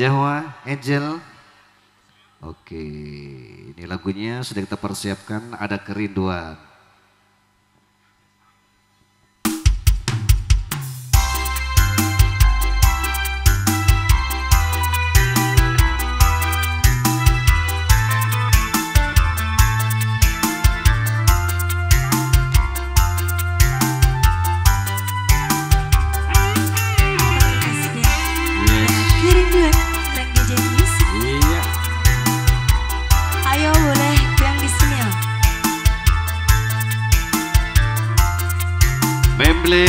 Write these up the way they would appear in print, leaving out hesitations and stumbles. Jawa Angel. Oke, ini lagunya sudah kita persiapkan, ada Kerinduan. Memble.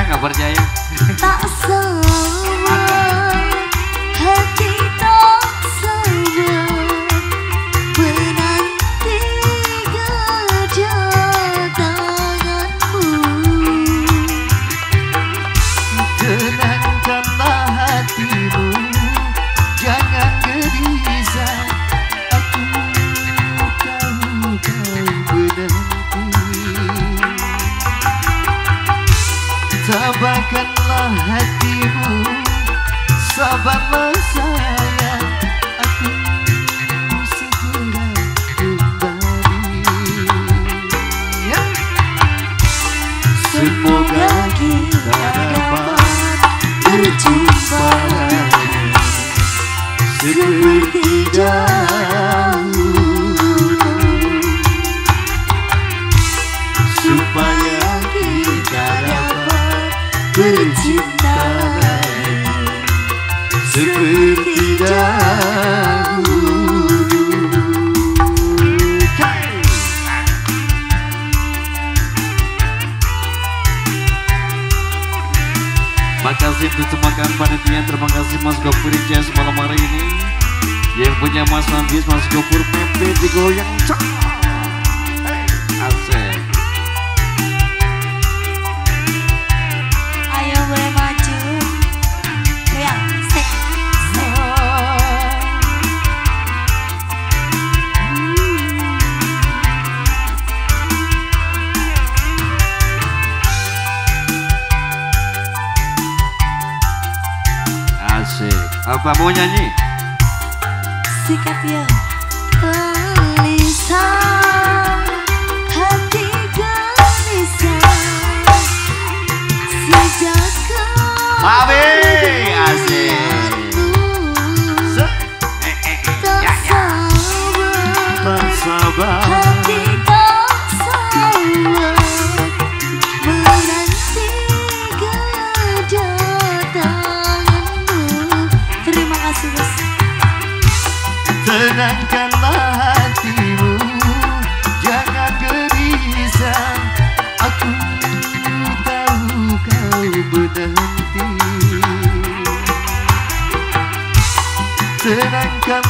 Gak percaya. Tak salah, hati tak senang menanti kedatanganmu. Tenangkanlah hatimu, jangan gelisah, aku tahu kau menanti. Sabarkanlah hatimu, sabarlah sayang, aku segera kembali. Semoga kita dapat berjumpa lagi seperti dahulu, supaya kita dapat bercinta lagi seperti dahulu. Makasih untuk semua panitia, terima kasih Mas Gopur Ijaz malam hari ini. Yang punya Mas Anggis, Mas Gopur PP digoyang cok. Asik. Apa mau nyanyi? Sikat ya. Gelisah, hati gelisah.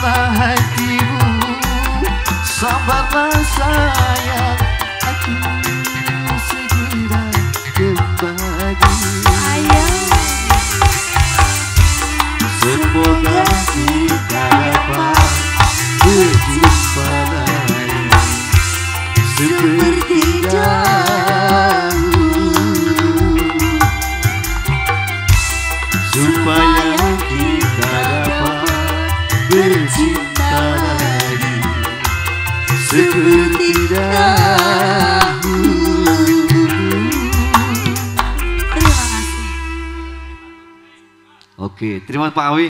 Sabarlah hatimu, sabarlah sayang, aku segera kembali. Sayang, semoga kita dapat berjumpa lagi seperti dahulu, supaya kita dapat bercinta lagi seperti dahulu. Terima kasih. Oke, terima kasih Pak Awi.